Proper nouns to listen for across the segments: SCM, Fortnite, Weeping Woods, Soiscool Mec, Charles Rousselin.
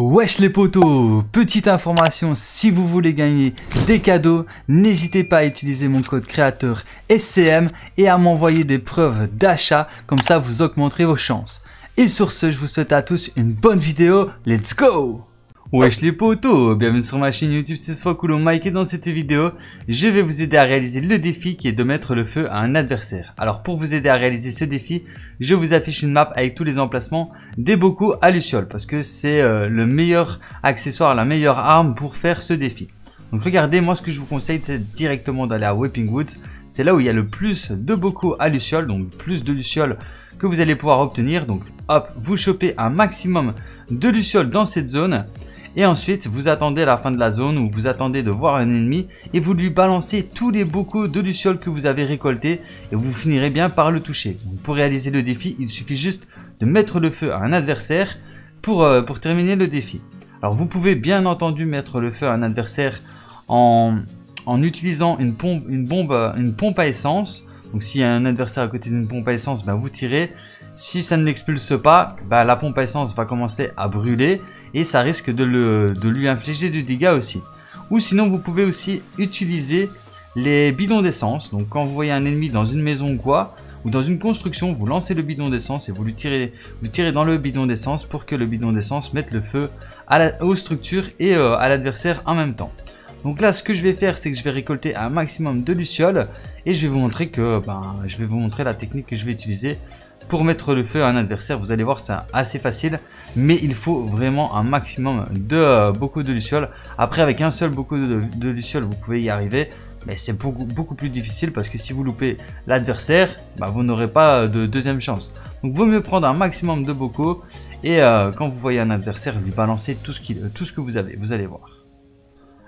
Wesh les potos, petite information, si vous voulez gagner des cadeaux, n'hésitez pas à utiliser mon code créateur SCM et à m'envoyer des preuves d'achat, comme ça vous augmenterez vos chances. Et sur ce, je vous souhaite à tous une bonne vidéo, let's go! Wesh les potos, bienvenue sur ma chaîne YouTube, c'est Soiscool Mec et dans cette vidéo, je vais vous aider à réaliser le défi qui est de mettre le feu à un adversaire. Alors pour vous aider à réaliser ce défi, je vous affiche une map avec tous les emplacements des bocaux à luciole parce que c'est le meilleur accessoire, la meilleure arme pour faire ce défi. Donc regardez, moi ce que je vous conseille c'est directement d'aller à Weeping Woods, c'est là où il y a le plus de bocaux à luciole, donc plus de lucioles que vous allez pouvoir obtenir. Donc hop, vous chopez un maximum de lucioles dans cette zone. Et ensuite, vous attendez la fin de la zone où vous attendez de voir un ennemi et vous lui balancez tous les bocaux de lucioles que vous avez récoltés et vous finirez bien par le toucher. Donc pour réaliser le défi, il suffit juste de mettre le feu à un adversaire pour terminer le défi. Alors vous pouvez bien entendu mettre le feu à un adversaire en utilisant une pompe à essence. Donc s'il y a un adversaire à côté d'une pompe à essence, bah, vous tirez. Si ça ne l'expulse pas, bah, la pompe à essence va commencer à brûler et ça risque de lui infliger du dégât aussi. Ou sinon vous pouvez aussi utiliser les bidons d'essence. Donc quand vous voyez un ennemi dans une maison ou quoi, ou dans une construction, vous lancez le bidon d'essence et vous lui tirez dans le bidon d'essence pour que le bidon d'essence mette le feu aux structures et à l'adversaire en même temps. Donc là ce que je vais faire c'est que je vais récolter un maximum de lucioles et je vais vous montrer la technique que je vais utiliser pour mettre le feu à un adversaire. Vous allez voir, c'est assez facile, mais il faut vraiment un maximum de bocaux de lucioles. Après, avec un seul bocaux de lucioles, vous pouvez y arriver, mais c'est beaucoup plus difficile parce que si vous loupez l'adversaire, bah, vous n'aurez pas de deuxième chance. Donc, vaut mieux prendre un maximum de bocaux et quand vous voyez un adversaire, lui balancer tout ce que vous avez. Vous allez voir.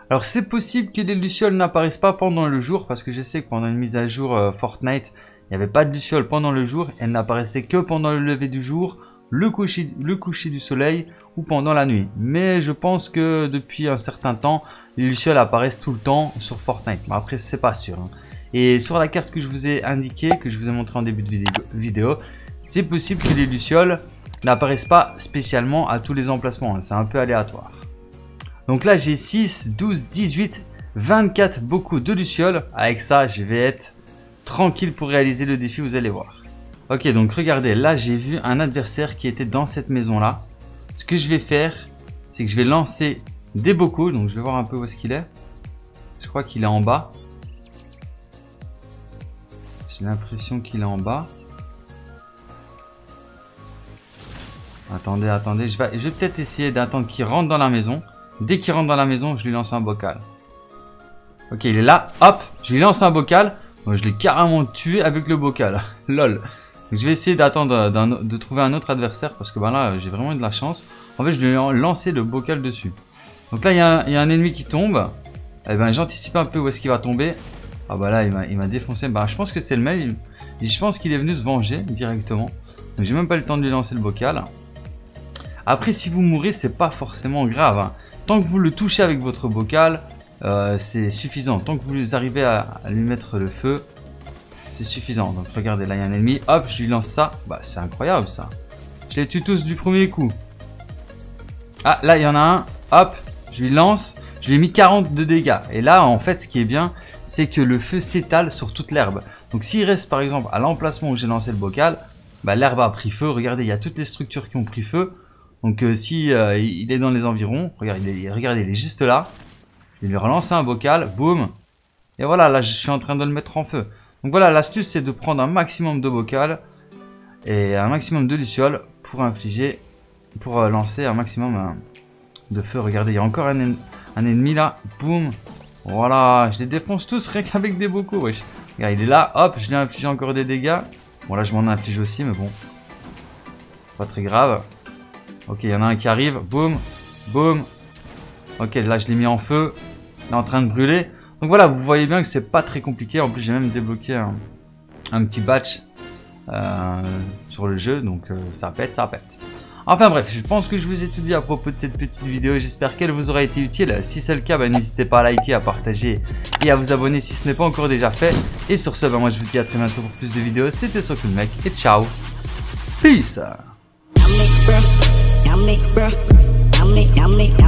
Alors c'est possible que les lucioles n'apparaissent pas pendant le jour parce que je sais que pendant une mise à jour Fortnite, il n'y avait pas de lucioles pendant le jour, elles n'apparaissaient que pendant le lever du jour, le coucher du soleil ou pendant la nuit. Mais je pense que depuis un certain temps, les lucioles apparaissent tout le temps sur Fortnite. Mais après, c'est pas sûr. Hein. Et sur la carte que je vous ai indiquée, que je vous ai montrée en début de vidéo, c'est possible que les lucioles n'apparaissent pas spécialement à tous les emplacements. Hein. C'est un peu aléatoire. Donc là, j'ai 6, 12, 18, 24 bocaux de lucioles. Avec ça, je vais être tranquille pour réaliser le défi, vous allez voir. Ok, donc regardez, là j'ai vu un adversaire qui était dans cette maison là. Ce que je vais faire, c'est que je vais lancer des bocaux. Donc je vais voir un peu où est-ce qu'il est. Je crois qu'il est en bas. J'ai l'impression qu'il est en bas. Attendez, attendez, je vais peut-être essayer d'attendre qu'il rentre dans la maison. Dès qu'il rentre dans la maison, je lui lance un bocal. Ok, il est là, hop, je lui lance un bocal. Moi, je l'ai carrément tué avec le bocal. Lol. Donc, je vais essayer d'attendre de trouver un autre adversaire parce que ben là, j'ai vraiment eu de la chance. En fait, je lui ai lancé le bocal dessus. Donc là, il y a un ennemi qui tombe. Eh ben, j'anticipe un peu où est-ce qu'il va tomber. Ah bah ben, là, il m'a défoncé. Ben, je pense que c'est le mail. Je pense qu'il est venu se venger directement. Donc, j'ai même pas eu le temps de lui lancer le bocal. Après, si vous mourrez, c'est pas forcément grave. Hein. Tant que vous le touchez avec votre bocal, c'est suffisant. Tant que vous arrivez à lui mettre le feu, c'est suffisant. Donc regardez, là il y a un ennemi, hop, je lui lance ça. Bah c'est incroyable ça. Je les tue tous du premier coup. Ah là il y en a un, hop, je lui lance, je lui ai mis 40 de dégâts. Et là en fait ce qui est bien, c'est que le feu s'étale sur toute l'herbe. Donc s'il reste par exemple à l'emplacement où j'ai lancé le bocal, bah l'herbe a pris feu. Regardez, il y a toutes les structures qui ont pris feu. Donc si il est dans les environs, regardez, il est juste là. Je lui relance un bocal, boum. Et voilà, là je suis en train de le mettre en feu. Donc voilà, l'astuce c'est de prendre un maximum de bocal et un maximum de lucioles pour lancer un maximum de feu. Regardez, il y a encore un ennemi là, boum. Voilà, je les défonce tous rien qu'avec des bocaux, wesh. Regarde, il est là, hop, je lui ai infligé encore des dégâts. Bon là je m'en inflige aussi, mais bon, pas très grave. Ok, il y en a un qui arrive, boum, boum. Ok, là je l'ai mis en feu. Il est en train de brûler. Donc voilà, vous voyez bien que c'est pas très compliqué. En plus, j'ai même débloqué un petit batch sur le jeu. Donc ça pète, ça pète. Enfin bref, je pense que je vous ai tout dit à propos de cette petite vidéo. J'espère qu'elle vous aura été utile. Si c'est le cas, bah, n'hésitez pas à liker, à partager et à vous abonner si ce n'est pas encore déjà fait. Et sur ce, bah, moi je vous dis à très bientôt pour plus de vidéos. C'était Soiscool Mec et ciao. Peace. me.